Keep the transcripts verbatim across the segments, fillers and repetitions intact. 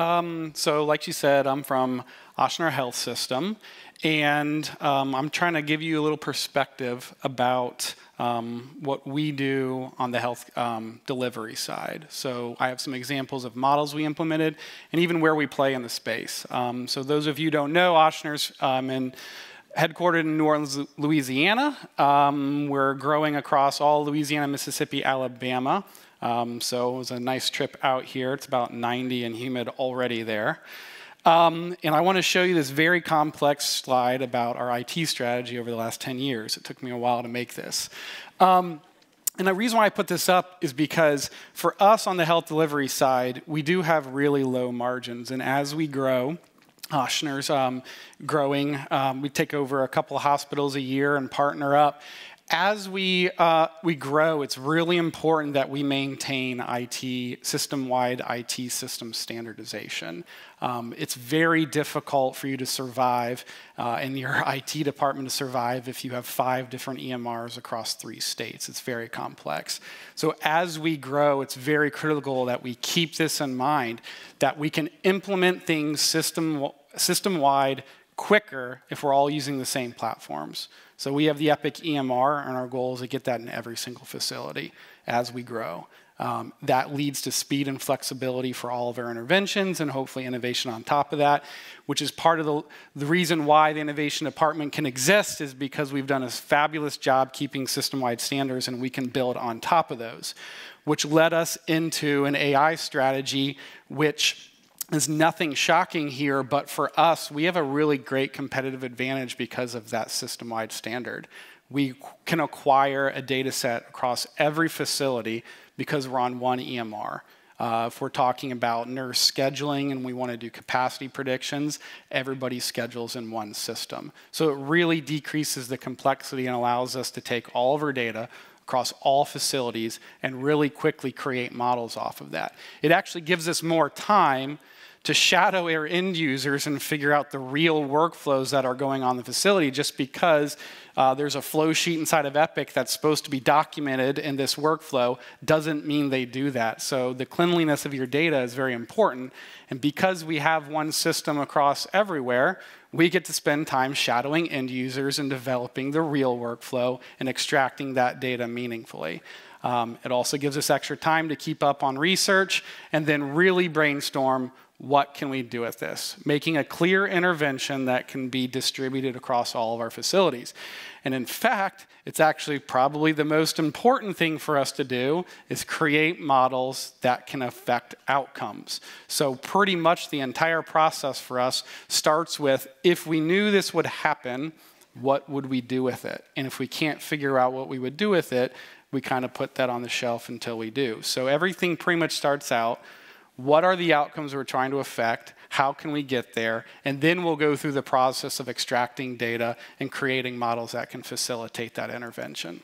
Um, so like she said, I'm from Ochsner Health System, and um, I'm trying to give you a little perspective about um, what we do on the health um, delivery side. So I have some examples of models we implemented and even where we play in the space. Um, so those of you who don't know, Ochsner's um, in, headquartered in New Orleans, Louisiana. Um, we're growing across all Louisiana, Mississippi, Alabama. Um, so it was a nice trip out here. It's about ninety and humid already there. Um, and I want to show you this very complex slide about our I T strategy over the last ten years. It took me a while to make this. Um, and the reason why I put this up is because for us on the health delivery side, we do have really low margins. And as we grow, Ochsner's um, growing. Um, we take over a couple of hospitals a year and partner up. As we, uh, we grow, it's really important that we maintain I T, system-wide I T system standardization. Um, it's very difficult for you to survive uh, in your I T department to survive if you have five different E M Rs across three states. It's very complex. So as we grow, it's very critical that we keep this in mind, that we can implement things system, system-wide quicker if we're all using the same platforms. So we have the Epic E M R, and our goal is to get that in every single facility as we grow. Um, that leads to speed and flexibility for all of our interventions and hopefully innovation on top of that, which is part of the, the reason why the innovation department can exist is because we've done a fabulous job keeping system-wide standards and we can build on top of those, which led us into an A I strategy, which there's nothing shocking here, but for us, we have a really great competitive advantage because of that system-wide standard. We can acquire a data set across every facility because we're on one E M R. Uh, if we're talking about nurse scheduling and we want to do capacity predictions, everybody schedules in one system. So it really decreases the complexity and allows us to take all of our data across all facilities and really quickly create models off of that. It actually gives us more time to shadow our end users and figure out the real workflows that are going on in the facility just because uh, there's a flow sheet inside of Epic that's supposed to be documented in this workflow doesn't mean they do that. So the cleanliness of your data is very important. And because we have one system across everywhere, we get to spend time shadowing end users and developing the real workflow and extracting that data meaningfully. Um, it also gives us extra time to keep up on research and then really brainstorm what can we do with this, making a clear intervention that can be distributed across all of our facilities. And in fact, it's actually probably the most important thing for us to do is create models that can affect outcomes. So pretty much the entire process for us starts with, if we knew this would happen, what would we do with it? And if we can't figure out what we would do with it, we kind of put that on the shelf until we do. So everything pretty much starts out, what are the outcomes we're trying to affect? How can we get there? And then we'll go through the process of extracting data and creating models that can facilitate that intervention.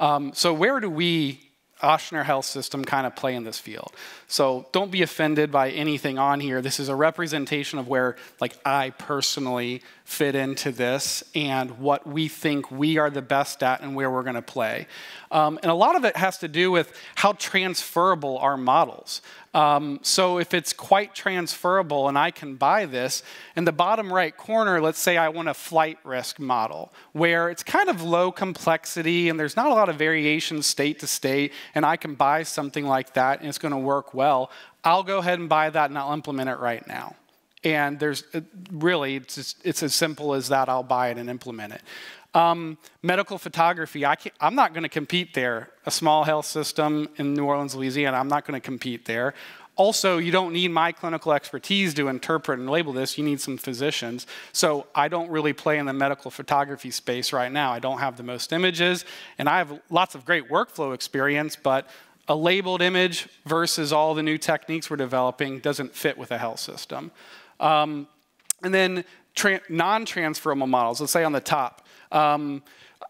Um, so where do we, Ochsner Health System, kind of play in this field? So don't be offended by anything on here. This is a representation of where, like, I personally fit into this and what we think we are the best at and where we're going to play. Um, and a lot of it has to do with how transferable our models. Um, so if it's quite transferable and I can buy this, in the bottom right corner, let's say I want a flight risk model where it's kind of low complexity and there's not a lot of variation state to state, and I can buy something like that and it's going to work well. I'll go ahead and buy that and I'll implement it right now. And there's really, it's, just, it's as simple as that. I'll buy it and implement it. Um, medical photography, I can't, I'm not going to compete there. A small health system in New Orleans, Louisiana, I'm not going to compete there. Also, you don't need my clinical expertise to interpret and label this. You need some physicians. So I don't really play in the medical photography space right now. I don't have the most images. And I have lots of great workflow experience, but a labeled image versus all the new techniques we're developing doesn't fit with a health system. Um, and then non-transferable models, let's say on the top. Um,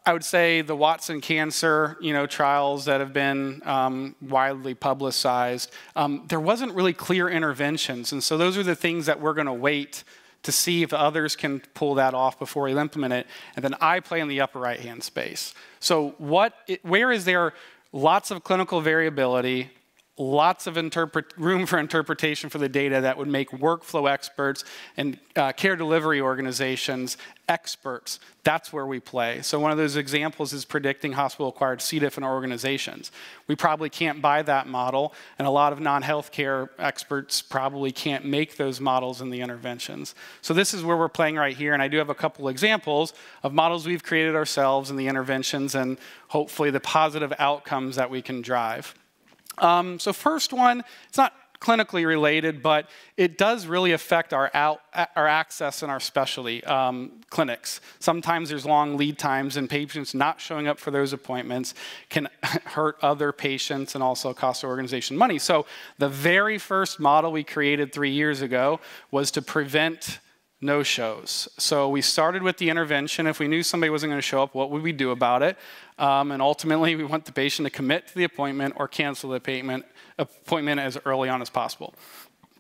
I would say the Watson cancer, you know, trials that have been um, widely publicized, um, there wasn't really clear interventions. And so those are the things that we're going to wait to see if others can pull that off before we implement it. And then I play in the upper right-hand space. So what, it, where is there lots of clinical variability, lots of interpret room for interpretation for the data that would make workflow experts and uh, care delivery organizations experts. That's where we play. So one of those examples is predicting hospital-acquired C. diff in our organizations. We probably can't buy that model, and a lot of non-healthcare experts probably can't make those models in the interventions. So this is where we're playing right here, and I do have a couple examples of models we've created ourselves in the interventions and hopefully the positive outcomes that we can drive. Um, so first one, it's not clinically related, but it does really affect our, out, our access in our specialty um, clinics. Sometimes there's long lead times, and patients not showing up for those appointments can hurt other patients and also cost the organization money. So the very first model we created three years ago was to prevent no-shows. So we started with the intervention. If we knew somebody wasn't going to show up, what would we do about it? Um, and ultimately, we want the patient to commit to the appointment or cancel the payment, appointment as early on as possible.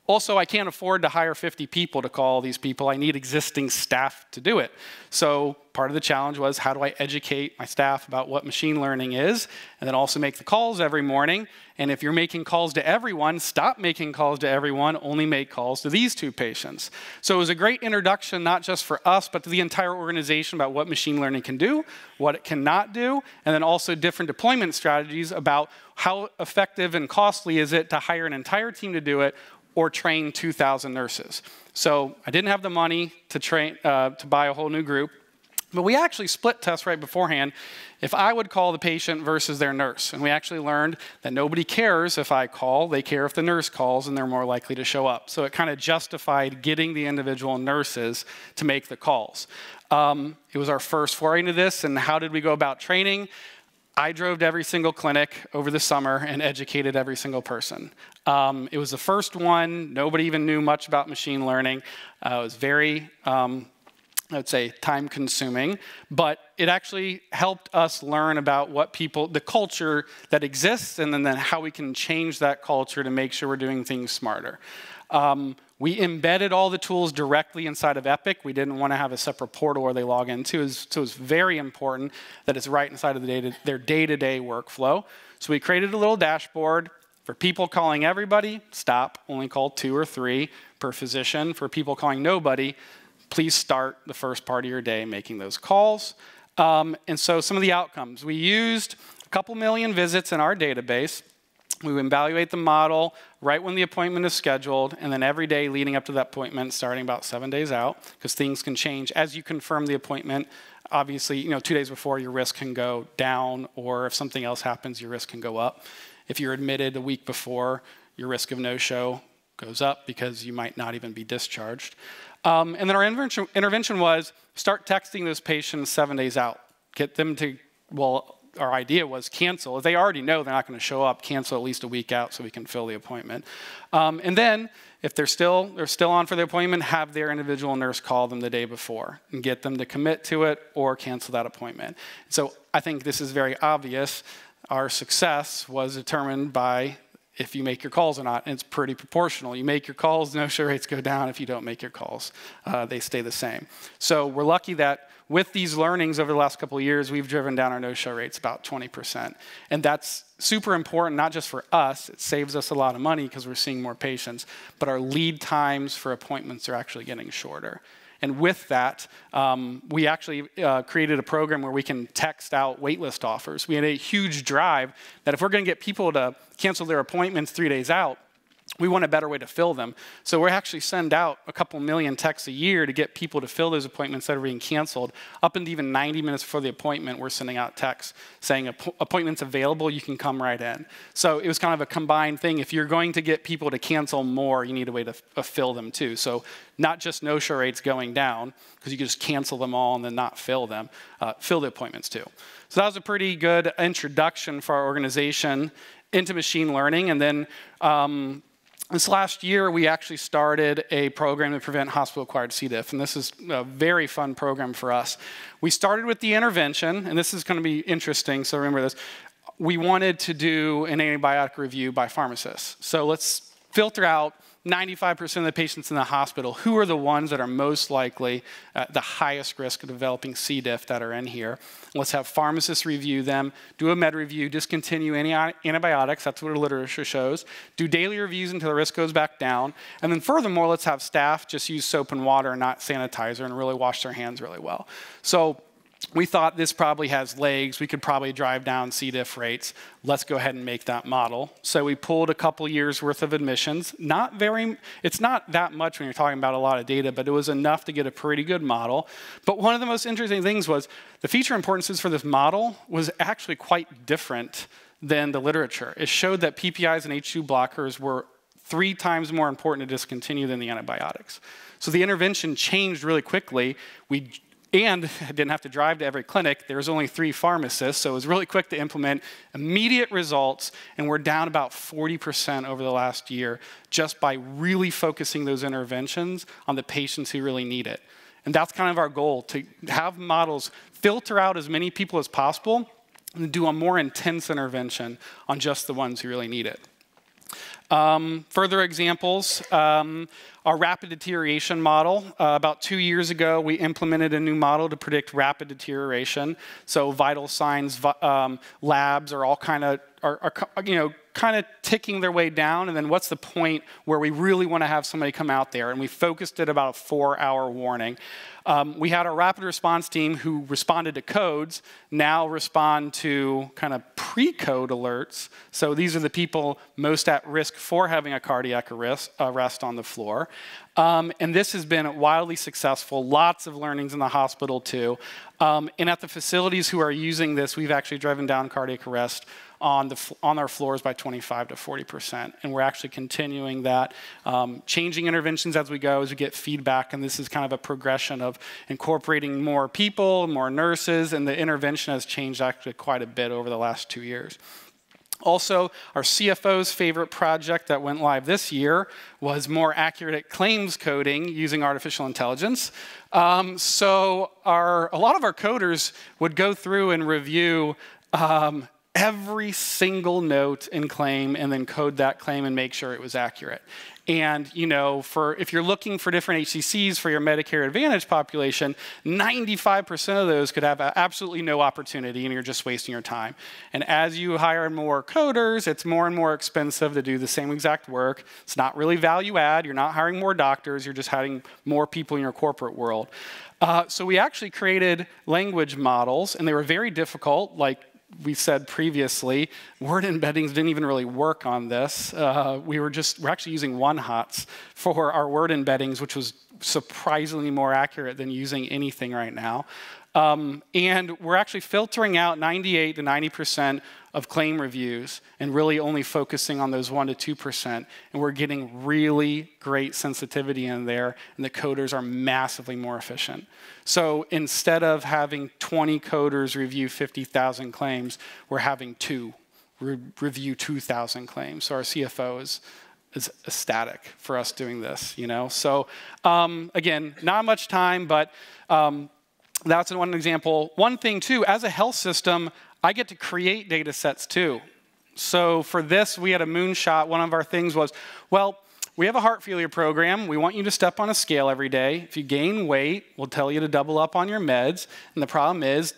Also, I can't afford to hire fifty people to call these people. I need existing staff to do it. So part of the challenge was, how do I educate my staff about what machine learning is, and then also make the calls every morning? And if you're making calls to everyone, stop making calls to everyone, only make calls to these two patients. So it was a great introduction, not just for us, but to the entire organization about what machine learning can do, what it cannot do, and then also different deployment strategies about how effective and costly is it to hire an entire team to do it, or train two thousand nurses. So I didn't have the money to, train, uh, to buy a whole new group, but we actually split tests right beforehand if I would call the patient versus their nurse. And we actually learned that nobody cares if I call, they care if the nurse calls, and they're more likely to show up. So it kind of justified getting the individual nurses to make the calls. Um, it was our first foray into this, and how did we go about training? I drove to every single clinic over the summer and educated every single person. Um, it was the first one. Nobody even knew much about machine learning. Uh, it was very, um, I would say, time-consuming, but it actually helped us learn about what people, the culture that exists, and then, then how we can change that culture to make sure we're doing things smarter. Um, We embedded all the tools directly inside of Epic. We didn't want to have a separate portal where they log into, so it's very important that it's right inside of the data, their day-to-day workflow. So we created a little dashboard for people calling everybody, stop, only call two or three per physician. For people calling nobody, please start the first part of your day making those calls. Um, and so some of the outcomes. We used a couple million visits in our database. We evaluate the model right when the appointment is scheduled, and then every day leading up to that appointment, starting about seven days out, because things can change. As you confirm the appointment, obviously, you know, two days before, your risk can go down, or if something else happens, your risk can go up. If you're admitted a week before, your risk of no-show goes up because you might not even be discharged. Um, and then our intervention, intervention was start texting those patients seven days out. Get them to, well, our idea was cancel. If they already know they're not going to show up, cancel at least a week out so we can fill the appointment. Um, and then, if they're still, they're still on for the appointment, have their individual nurse call them the day before and get them to commit to it or cancel that appointment. So I think this is very obvious. Our success was determined by if you make your calls or not, and it's pretty proportional. You make your calls, no-show rates go down. If you don't make your calls, uh, they stay the same. So we're lucky that with these learnings over the last couple of years, we've driven down our no-show rates about twenty percent. And that's super important, not just for us. It saves us a lot of money because we're seeing more patients, but our lead times for appointments are actually getting shorter. And with that, um, we actually uh, created a program where we can text out waitlist offers. We had a huge drive that if we're going to get people to cancel their appointments three days out, we want a better way to fill them. So we actually send out a couple million texts a year to get people to fill those appointments that are being canceled. Up into even ninety minutes before the appointment, we're sending out texts saying, appointments available, you can come right in. So it was kind of a combined thing. If you're going to get people to cancel more, you need a way to uh, fill them too. So not just no-show rates going down, because you can just cancel them all and then not fill them, uh, fill the appointments too. So that was a pretty good introduction for our organization into machine learning. And then um, this last year, we actually started a program to prevent hospital-acquired C. diff, and this is a very fun program for us. We started with the intervention, and this is going to be interesting, so remember this. We wanted to do an antibiotic review by pharmacists. So let's filter out ninety-five percent of the patients in the hospital, who are the ones that are most likely uh, the highest risk of developing C. diff that are in here? Let's have pharmacists review them, do a med review, discontinue any antibiotics, that's what our literature shows, do daily reviews until the risk goes back down, and then furthermore, let's have staff just use soap and water and not sanitizer and really wash their hands really well. So we thought this probably has legs. We could probably drive down C. diff rates. Let's go ahead and make that model. So we pulled a couple years worth of admissions. Not very, it's not that much when you're talking about a lot of data, but it was enough to get a pretty good model. But one of the most interesting things was the feature importances for this model was actually quite different than the literature. It showed that P P Is and H two blockers were three times more important to discontinue than the antibiotics. So the intervention changed really quickly. We And I didn't have to drive to every clinic. There was only three pharmacists, so it was really quick to implement immediate results, and we're down about forty percent over the last year just by really focusing those interventions on the patients who really need it. And that's kind of our goal, to have models filter out as many people as possible and do a more intense intervention on just the ones who really need it. Um, further examples, um, our rapid deterioration model. Uh, about two years ago, we implemented a new model to predict rapid deterioration. So vital signs, um, labs are all kind of, are, are, you know, kind of ticking their way down. And then what's the point where we really want to have somebody come out there? And we focused at about a four hour warning. Um, we had a rapid response team who responded to codes, now respond to kind of pre-code alerts. So these are the people most at risk for having a cardiac arrest, arrest on the floor. Um, and this has been wildly successful. Lots of learnings in the hospital, too. Um, and at the facilities who are using this, we've actually driven down cardiac arrest on, the, on our floors by twenty-five to forty percent. And we're actually continuing that, um, changing interventions as we go, as we get feedback. And this is kind of a progression of incorporating more people, more nurses, and the intervention has changed actually quite a bit over the last two years. Also, our C F O's favorite project that went live this year was more accurate claims coding using artificial intelligence. Um, so our, a lot of our coders would go through and review um, every single note in claim and then code that claim and make sure it was accurate. And you know, for if you're looking for different H C Cs for your Medicare Advantage population, ninety-five percent of those could have absolutely no opportunity and you're just wasting your time. And as you hire more coders, it's more and more expensive to do the same exact work. It's not really value add. You're not hiring more doctors. You're just hiring more people in your corporate world. Uh, so we actually created language models and they were very difficult, like we said previously, word embeddings didn't even really work on this. Uh, we were just, we're actually using one-hots for our word embeddings, which was surprisingly more accurate than using anything right now. Um, and we're actually filtering out ninety-eight to ninety percent of claim reviews and really only focusing on those one to two percent. And we're getting really great sensitivity in there, and the coders are massively more efficient. So instead of having twenty coders review fifty thousand claims, we're having two re review two thousand claims. So our C F O is is ecstatic for us doing this, you know? So um, again, not much time, but um, that's one example. One thing, too, as a health system, I get to create data sets, too. So for this, we had a moonshot. One of our things was, well, we have a heart failure program. We want you to step on a scale every day. If you gain weight, we'll tell you to double up on your meds. And the problem is,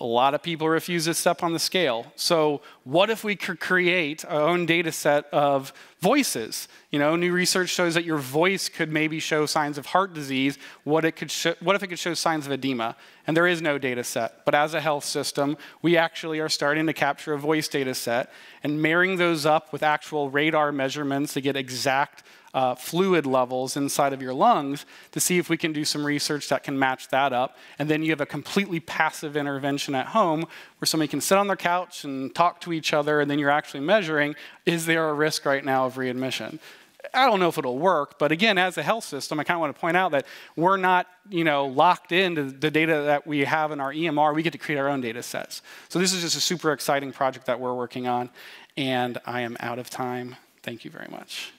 a lot of people refuse to step on the scale. So what if we could create our own data set of voices? You know, new research shows that your voice could maybe show signs of heart disease. What, it could what if it could show signs of edema? And there is no data set. But as a health system, we actually are starting to capture a voice data set and marrying those up with actual radar measurements to get exact Uh, fluid levels inside of your lungs to see if we can do some research that can match that up. And then you have a completely passive intervention at home where somebody can sit on their couch and talk to each other, and then you're actually measuring, is there a risk right now of readmission? I don't know if it'll work, but again, as a health system, I kind of want to point out that we're not, you know, locked into the data that we have in our E M R. We get to create our own data sets. So this is just a super exciting project that we're working on, and I am out of time. Thank you very much.